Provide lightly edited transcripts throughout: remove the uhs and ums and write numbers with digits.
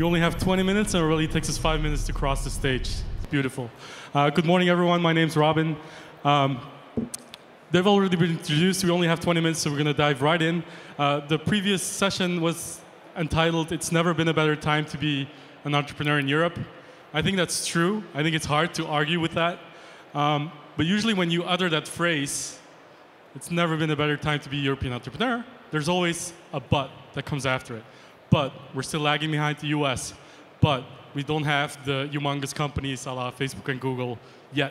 We only have 20 minutes, and it really takes us 5 minutes to cross the stage. It's beautiful. Good morning, everyone. My name's Robin. They've already been introduced. We only have 20 minutes, so we're going to dive right in. The previous session was entitled, It's Never Been a Better Time to Be an Entrepreneur in Europe. I think that's true. I think it's hard to argue with that. But usually when you utter that phrase, it's never been a better time to be a European entrepreneur, there's always a but that comes after it. But we're still lagging behind the US. But we don't have the humongous companies a la Facebook and Google yet.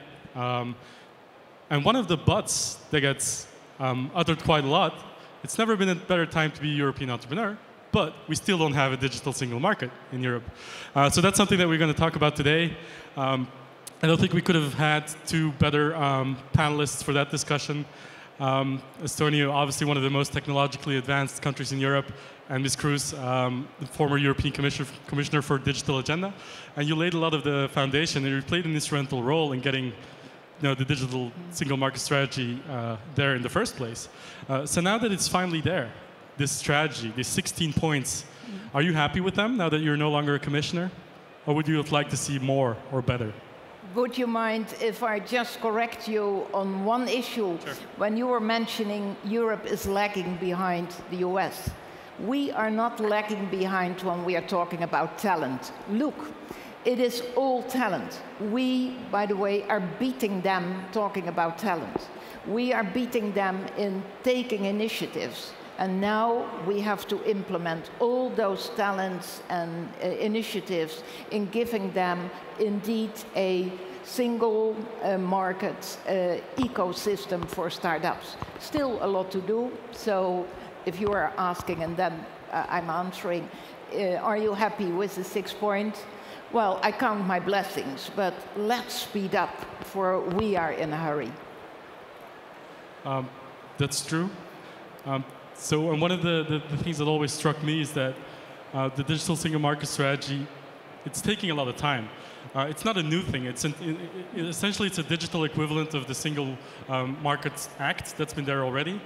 And one of the buts that gets uttered quite a lot, it's never been a better time to be a European entrepreneur, but we still don't have a digital single market in Europe. So that's something that we're going to talk about today. I don't think we could have had two better panelists for that discussion. Estonia, obviously one of the most technologically advanced countries in Europe, and Ms. Kroes, the former European Commissioner for Digital Agenda. And you laid a lot of the foundation, and you played an instrumental role in getting the digital single market strategy there in the first place. So now that it's finally there, this strategy, these 16 points, are you happy with them now that you're no longer a commissioner? Or would you have liked to see more or better? Would you mind if I just correct you on one issue? Sure. When you were mentioning Europe is lagging behind the US, we are not lagging behind when we are talking about talent. Look, it is all talent. We, by the way, are beating them talking about talent. We are beating them in taking initiatives. And now we have to implement all those talents and initiatives in giving them indeed a single market ecosystem for startups. Still a lot to do. So if you are asking and then I'm answering, are you happy with the 6 points? Well, I count my blessings, but let's speed up, for we are in a hurry. That's true. So and one of the things that always struck me is that the digital single market strategy, it's taking a lot of time. It's not a new thing. It's essentially it's a digital equivalent of the Single Markets Act that's been there already.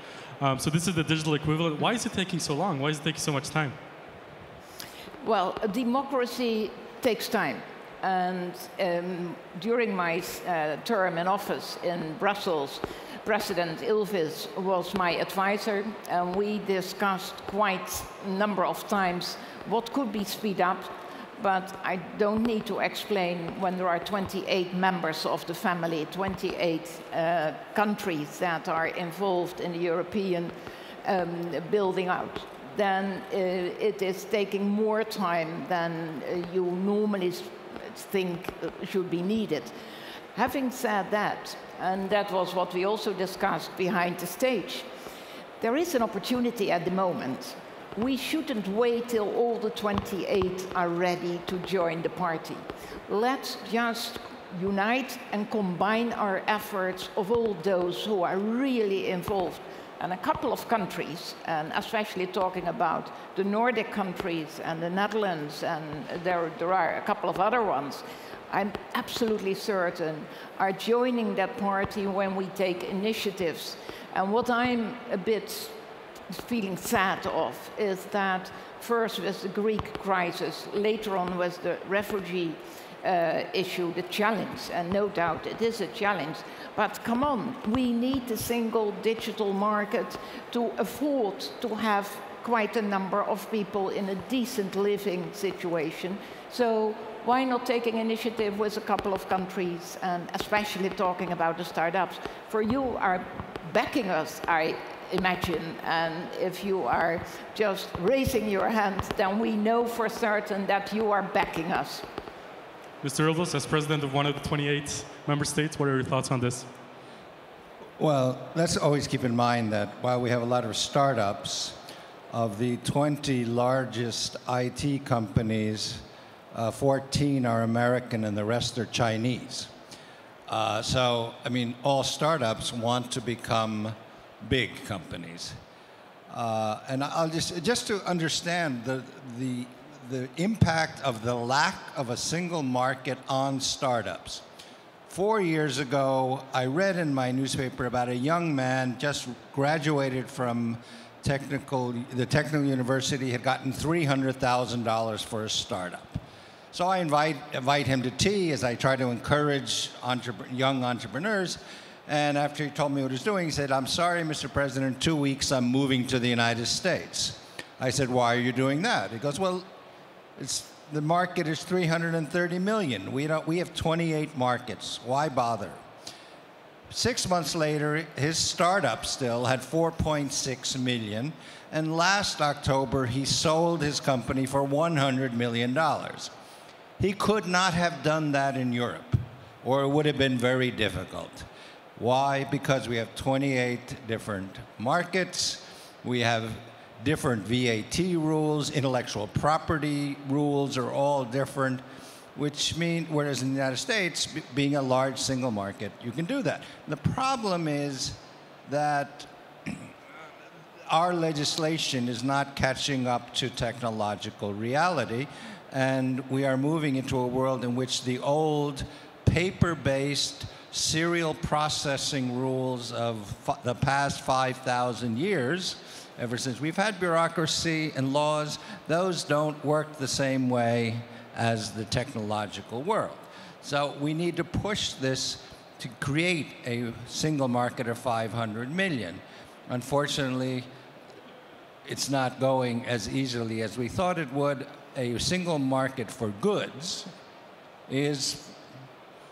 So this is the digital equivalent. Why is it taking so long? Why is it taking so much time? Well, democracy takes time. And during my term in office in Brussels, President Ilves was my advisor, and we discussed quite a number of times what could be speed up, but I don't need to explain when there are 28 members of the family, 28 countries that are involved in the European building out, then it is taking more time than you normally think should be needed. Having said that, and that was what we also discussed behind the stage, there is an opportunity at the moment. We shouldn't wait till all the 28 are ready to join the party. Let's just unite and combine our efforts of all those who are really involved. And a couple of countries, and especially talking about the Nordic countries and the Netherlands, and there are a couple of other ones, I'm absolutely certain, are joining that party when we take initiatives. And what I'm a bit feeling sad of is that first with the Greek crisis, later on with the refugee issue, the challenge, and no doubt it is a challenge, but come on, we need the single digital market to afford to have quite a number of people in a decent living situation. So why not taking initiative with a couple of countries, and especially talking about the startups? For you are backing us, I imagine, and if you are just raising your hand, then we know for certain that you are backing us. Mr. Ilves, as president of one of the 28 member states, what are your thoughts on this? Well, let's always keep in mind that while we have a lot of startups, of the 20 largest IT companies, 14 are American and the rest are Chinese. So, I mean, all startups want to become big companies. And I'll just to understand the impact of the lack of a single market on startups. 4 years ago, I read in my newspaper about a young man just graduated from the technical university had gotten $300,000 for a startup. So I invite him to tea as I try to encourage young entrepreneurs. And after he told me what he was doing, he said, "I'm sorry, Mr. President, 2 weeks I'm moving to the United States." I said, "Why are you doing that?" He goes, "Well, the market is 330 million. We have 28 markets. Why bother?" 6 months later, his startup still had 4.6 million. And last October, he sold his company for $100 million. He could not have done that in Europe, or it would have been very difficult. Why? Because we have 28 different markets. We have different VAT rules, intellectual property rules are all different, which means, whereas in the United States, being a large single market, you can do that. The problem is that our legislation is not catching up to technological reality, and we are moving into a world in which the old paper-based serial processing rules of the past 5,000 years, ever since we've had bureaucracy and laws, those don't work the same way as the technological world. So we need to push this to create a single market of 500 million. Unfortunately, it's not going as easily as we thought it would. A single market for goods is,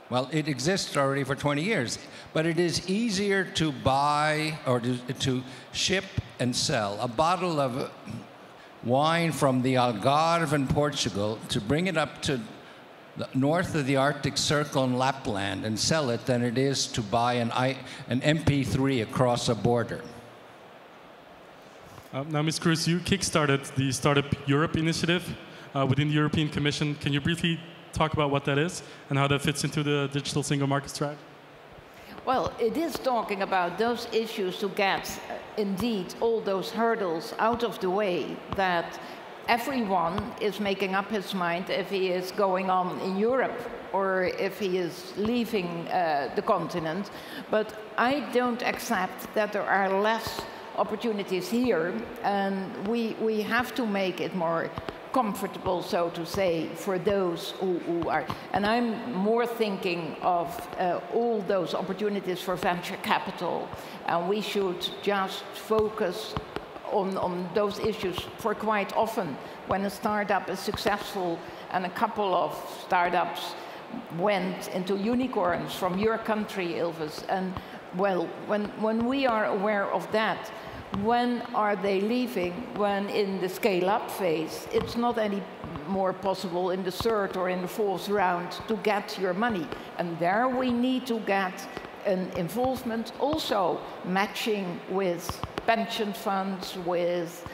well, it exists already for 20 years, but it is easier to buy or to ship and sell a bottle of wine from the Algarve in Portugal, to bring it up to the north of the Arctic Circle in Lapland and sell it, than it is to buy an MP3 across a border. Now, Ms. Kroes, you kickstarted the Startup Europe initiative within the European Commission. Can you briefly talk about what that is and how that fits into the digital single market strategy? Well, it is talking about those issues to get, indeed, all those hurdles out of the way that everyone is making up his mind if he is going on in Europe or if he is leaving the continent. But I don't accept that there are less opportunities here, and we have to make it more comfortable, so to say, for those who are. And I'm more thinking of all those opportunities for venture capital. And we should just focus on those issues, for quite often when a startup is successful, and a couple of startups went into unicorns from your country, Ilves. And well, when we are aware of that, when are they leaving? When in the scale-up phase, it's not any more possible in the third or in the fourth round to get your money. And there we need to get an involvement, also matching with pension funds, with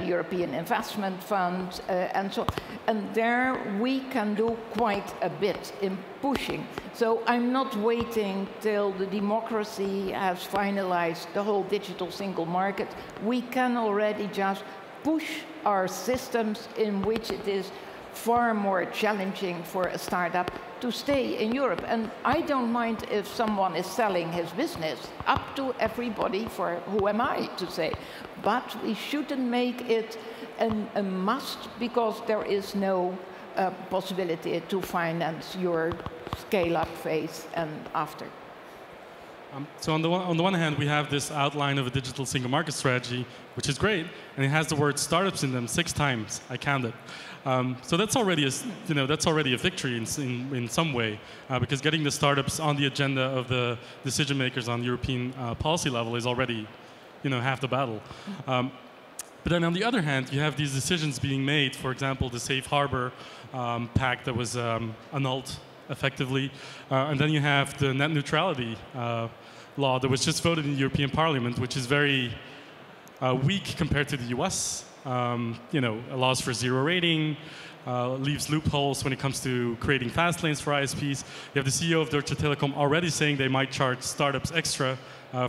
the European Investment Fund, and so on. And there we can do quite a bit in pushing. So I'm not waiting till the democracy has finalized the whole digital single market. We can already just push our systems, in which it is far more challenging for a startup to stay in Europe. And I don't mind if someone is selling his business, up to everybody, for who am I to say. But we shouldn't make it a must, because there is no possibility to finance your scale-up phase and after. So on the one hand, we have this outline of a digital single market strategy, which is great, and it has the word startups in them 6 times. I counted. So that's already a victory in some way, because getting the startups on the agenda of the decision makers on the European policy level is already, half the battle. But then on the other hand, you have these decisions being made. For example, the Safe Harbor pact that was annulled effectively, and then you have the net neutrality law that was just voted in the European Parliament, which is very weak compared to the U.S. Allows for zero rating, leaves loopholes when it comes to creating fast lanes for ISPs. You have the CEO of Deutsche Telekom already saying they might charge startups extra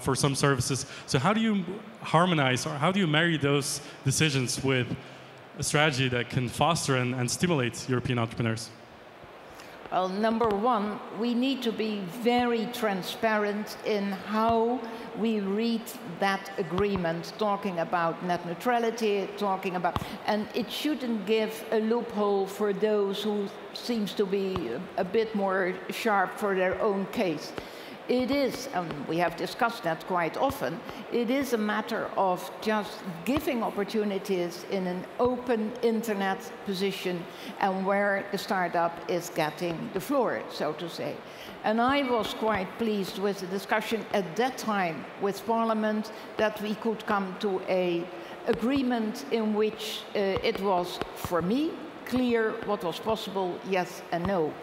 for some services. So how do you harmonize, or how do you marry those decisions with a strategy that can foster and stimulate European entrepreneurs? Well, number one, we need to be very transparent in how we read that agreement, talking about net neutrality, talking about, and it shouldn't give a loophole for those who seems to be a bit more sharp for their own case. It is, and we have discussed that quite often, it is a matter of just giving opportunities in an open internet position and where the startup is getting the floor, so to say. And I was quite pleased with the discussion at that time with Parliament that we could come to an agreement in which it was, for me, clear what was possible, yes and no.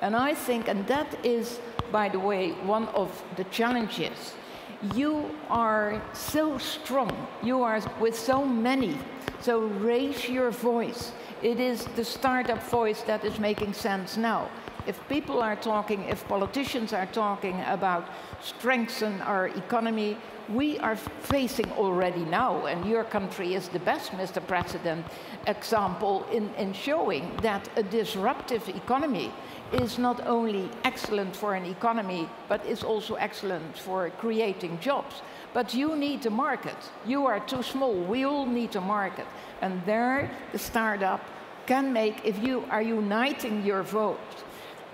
And I think, and that is, by the way, one of the challenges. You are so strong, you are with so many, so raise your voice. It is the startup voice that is making sense now. If people are talking, if politicians are talking about strengthening our economy, we are facing already now, and your country is the best, Mr. President, example in showing that a disruptive economy is not only excellent for an economy, but is also excellent for creating jobs. But you need a market. You are too small. We all need a market. And there, the startup can make, if you are uniting your vote,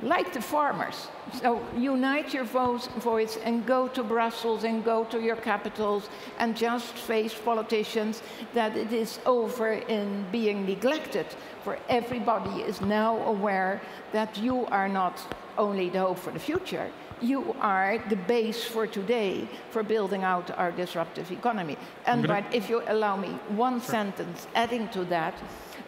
like the farmers. So unite your voice and go to Brussels and go to your capitals and just face politicians that it is over in being neglected. For everybody is now aware that you are not only the hope for the future, you are the base for today for building out our disruptive economy. And but if you allow me one sentence adding to that,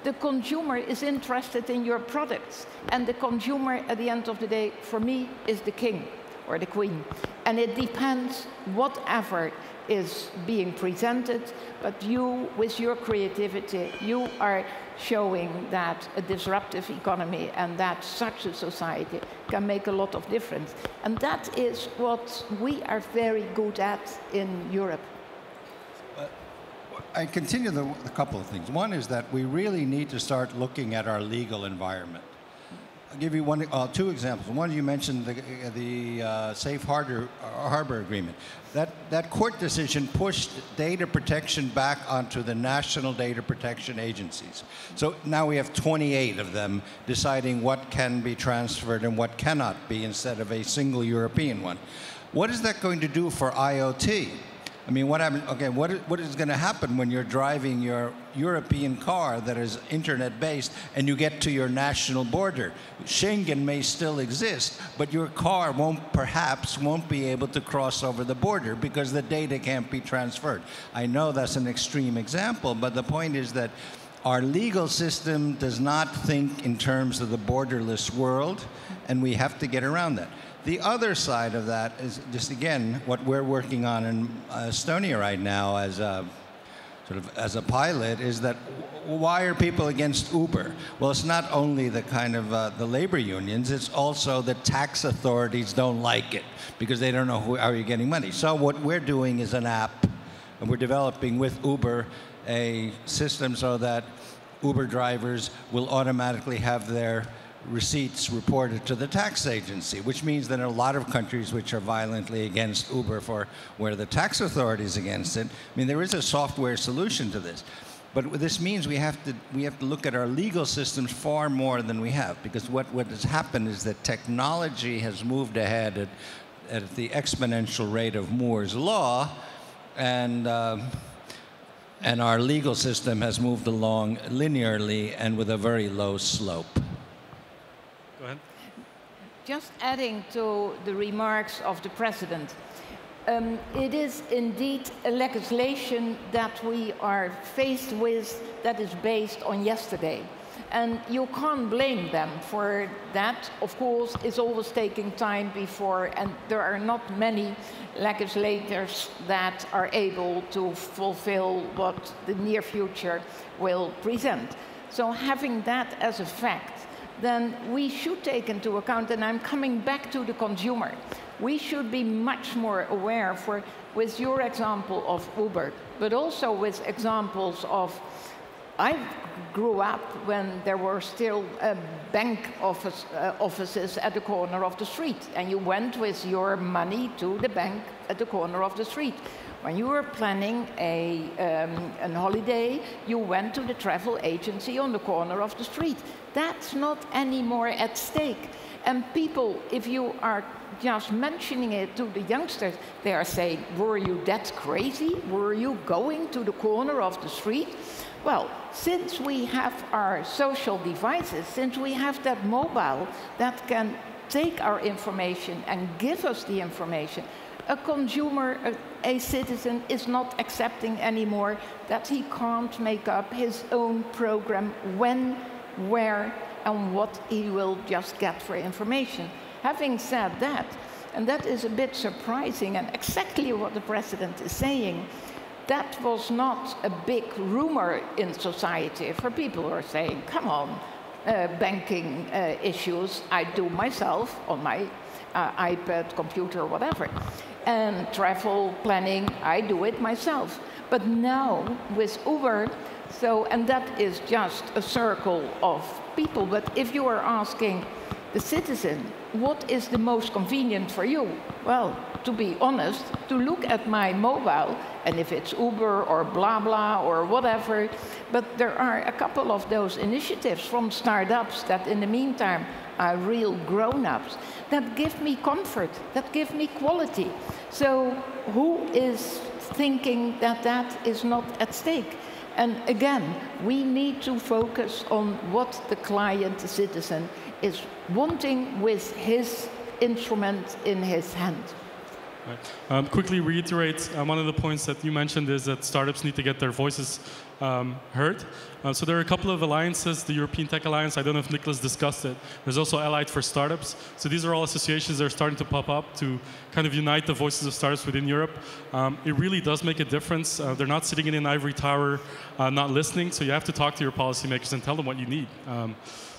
the consumer is interested in your products, and the consumer at the end of the day, for me, is the king or the queen. And it depends whatever is being presented, but you, with your creativity, you are showing that a disruptive economy and that such a society can make a lot of difference. And that is what we are very good at in Europe. I continue a couple of things. One is that we really need to start looking at our legal environment. I'll give you two examples. One, you mentioned the Safe Harbor Agreement. That court decision pushed data protection back onto the national data protection agencies. So now we have 28 of them deciding what can be transferred and what cannot be instead of a single European one. What is that going to do for IoT? I mean, what happened, okay, what is going to happen when you're driving your European car that is internet-based and you get to your national border? Schengen may still exist, but your car perhaps won't be able to cross over the border because the data can't be transferred. I know that's an extreme example, but the point is that our legal system does not think in terms of the borderless world, and we have to get around that. The other side of that is just, again, what we're working on in Estonia right now as a pilot is that why are people against Uber? Well, it's not only the kind of the labor unions, it's also the tax authorities don't like it because they don't know how you're getting money. So what we're doing is an app, and we're developing with Uber a system so that Uber drivers will automatically have their receipts reported to the tax agency, which means that in a lot of countries which are violently against Uber for where the tax authority is against it, I mean, there is a software solution to this. But what this means we have to look at our legal systems far more than we have, because what has happened is that technology has moved ahead at the exponential rate of Moore's law, and our legal system has moved along linearly and with a very low slope. Just adding to the remarks of the President, it is indeed a legislation that we are faced with that is based on yesterday. And you can't blame them for that. Of course, it's always taking time before, and there are not many legislators that are able to fulfill what the near future will present. So having that as a fact, then we should take into account, and I'm coming back to the consumer, we should be much more aware with your example of Uber, but also with examples of I grew up when there were still bank offices at the corner of the street, and you went with your money to the bank at the corner of the street. When you were planning a holiday, you went to the travel agency on the corner of the street. That's not anymore at stake. And people, if you are just mentioning it to the youngsters, they are saying, were you that crazy? Were you going to the corner of the street? Well, since we have our social devices, since we have that mobile that can take our information and give us the information, a consumer, a citizen, is not accepting anymore that he can't make up his own program when, where, and what he will just get for information. Having said that, and that is a bit surprising, and exactly what the president is saying, that was not a big rumor in society, for people who are saying, come on, banking issues I do myself on my iPad, computer, whatever. And travel planning, I do it myself. But now with Uber, so, and that is just a circle of people. But if you are asking the citizen, what is the most convenient for you? Well, to be honest, to look at my mobile, and if it's Uber or blah, blah, or whatever. But there are a couple of those initiatives from startups that in the meantime are real grown-ups, that give me comfort, that give me quality. So who is thinking that that is not at stake? And again, we need to focus on what the client, the citizen, is wanting with his instrument in his hand. Right. Quickly reiterate, one of the points that you mentioned is that startups need to get their voices heard. So there are a couple of alliances, the European Tech Alliance, I don't know if Nicholas discussed it. There's also Allied for Startups. So these are all associations that are starting to pop up to kind of unite the voices of startups within Europe. It really does make a difference. They're not sitting in an ivory tower, not listening. So you have to talk to your policymakers and tell them what you need.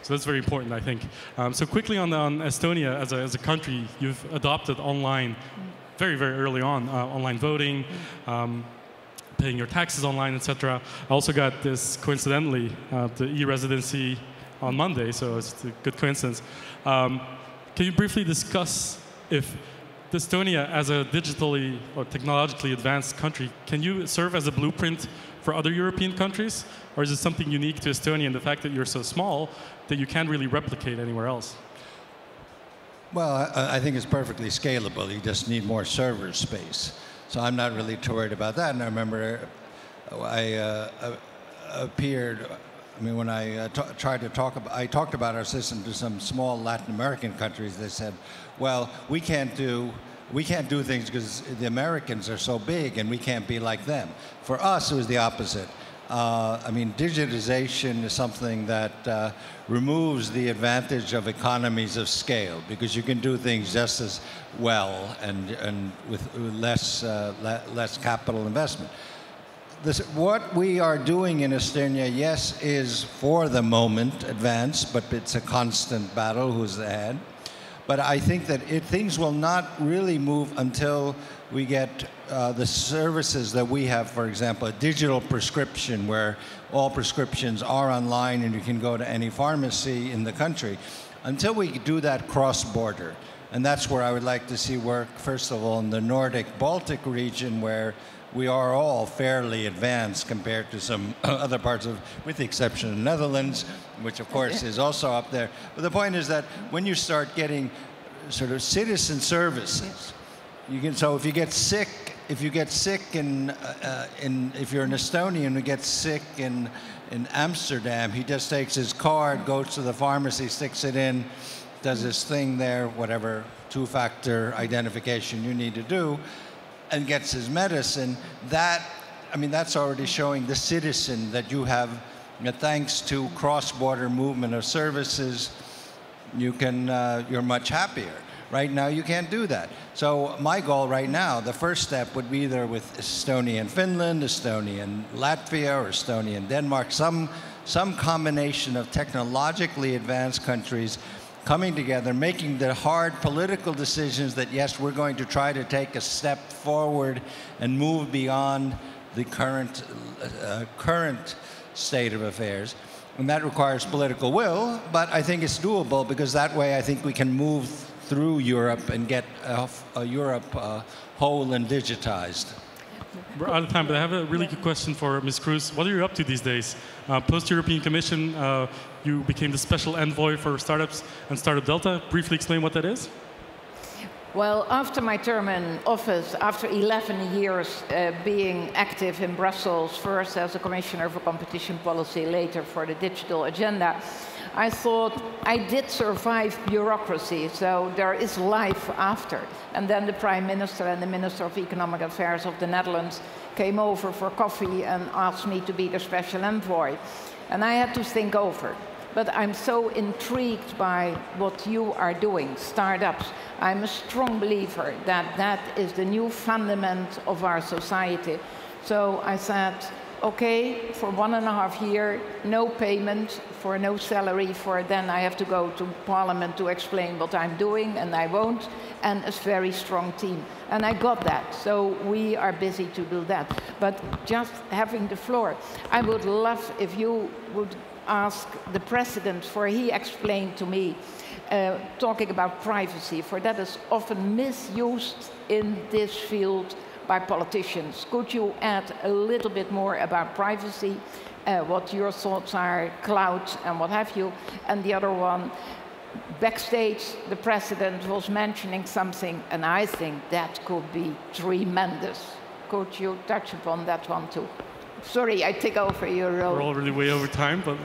So that's very important, I think. So quickly on Estonia, as a country, you've adopted online very, very early on, online voting, paying your taxes online, etc. I also got this, coincidentally, the e-residency on Monday, so it's a good coincidence. Can you briefly discuss if Estonia, as a digitally or technologically advanced country, can you serve as a blueprint for other European countries? Or is it something unique to Estonia and the fact that you're so small that you can't really replicate anywhere else? Well, I think it's perfectly scalable. You just need more server space. So I'm not really too worried about that. And I remember I appeared, I mean, when I tried to talk about, I talked about our system to some small Latin American countries. They said, well, we can't do things because the Americans are so big and we can't be like them. For us, it was the opposite. I mean, digitization is something that removes the advantage of economies of scale, because you can do things just as well and with less capital investment. What we are doing in Estonia, yes, is for the moment advanced, but it's a constant battle who's ahead. But I think that things will not really move until we get the services that we have, for example, a digital prescription where all prescriptions are online and you can go to any pharmacy in the country, until we do that cross-border. And that's where I would like to see work, first of all, in the Nordic-Baltic region, where we are all fairly advanced compared to some other parts of, with the exception of the Netherlands, which of course is also up there. But the point is that when you start getting sort of citizen services, you can, so if you get sick, if you're an Estonian who gets sick in Amsterdam, he just takes his card, goes to the pharmacy, sticks it in, does his thing there, whatever two-factor identification you need to do, and gets his medicine. That, I mean, that's already showing the citizen that you have, thanks to cross-border movement of services, you can, you're much happier. Right now, you can't do that. So my goal right now, the first step would be either with Estonia and Finland, Estonia and Latvia, or Estonia and Denmark, some combination of technologically advanced countries coming together, making the hard political decisions that, yes, we're going to try to take a step forward and move beyond the current state of affairs. And that requires political will, but I think it's doable, because that way I think we can move through Europe and get Europe whole and digitized. We're out of time, but I have a really good question for Ms. Kroes. What are you up to these days? Post-European Commission, you became the special envoy for startups and Startup Delta. Briefly explain what that is. Well, after my term in office, after 11 years being active in Brussels, first as a commissioner for competition policy, later for the digital agenda, I thought I did survive bureaucracy, so there is life after. And then the Prime Minister and the Minister of Economic Affairs of the Netherlands came over for coffee and asked me to be their special envoy. And I had to think over. But I'm so intrigued by what you are doing, startups. I'm a strong believer that that is the new fundament of our society. So I said, okay, for 1.5 years, no payment, for no salary, for then I have to go to Parliament to explain what I'm doing, and I won't, and a very strong team. And I got that, so we are busy to do that. But just having the floor, I would love if you would ask the president, for he explained to me, talking about privacy, for that is often misused in this field by politicians. Could you add a little bit more about privacy, what your thoughts are, cloud and what have you? And the other one, backstage, the president was mentioning something, and I think that could be tremendous. Could you touch upon that one too? Sorry, I take over your role. We're already way over time, but...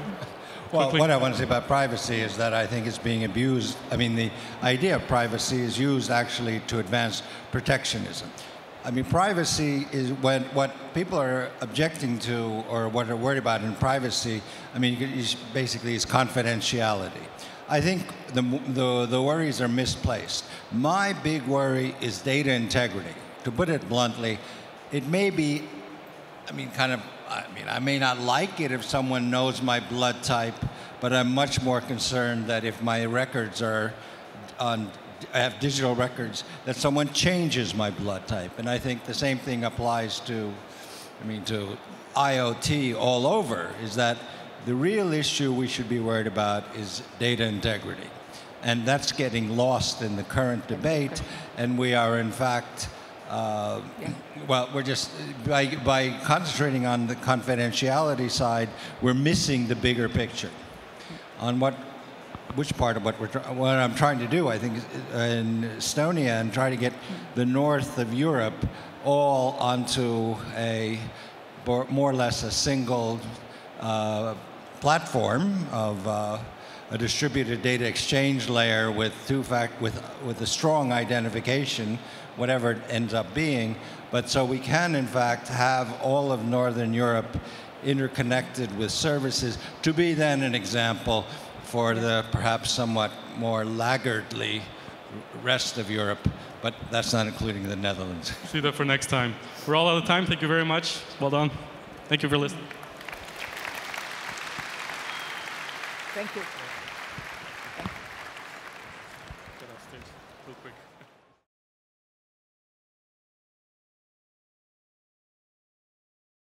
Well, what I want to say about privacy is that I think it's being abused. I mean, the idea of privacy is used actually to advance protectionism. I mean, privacy is when, what people are objecting to or what are worried about in privacy, I mean, basically it's confidentiality. I think the worries are misplaced. My big worry is data integrity. To put it bluntly, it may be I may not like it if someone knows my blood type, but I'm much more concerned that if my records are on, I have digital records, that someone changes my blood type. And I think the same thing applies to, to IoT all over, is that the real issue we should be worried about is data integrity. And that's getting lost in the current debate, and we are in fact, well, we're just, by concentrating on the confidentiality side, we're missing the bigger picture. On what, which part of what we're, what I'm trying to do, I think, in Estonia, and try to get the north of Europe all onto a, more or less a single platform of a distributed data exchange layer with a strong identification, whatever it ends up being, but so we can in fact have all of Northern Europe interconnected with services to be then an example for the perhaps somewhat more laggardly rest of Europe, but that's not including the Netherlands. See that for next time. We're all out of time, thank you very much, well done. Thank you for listening. Thank you.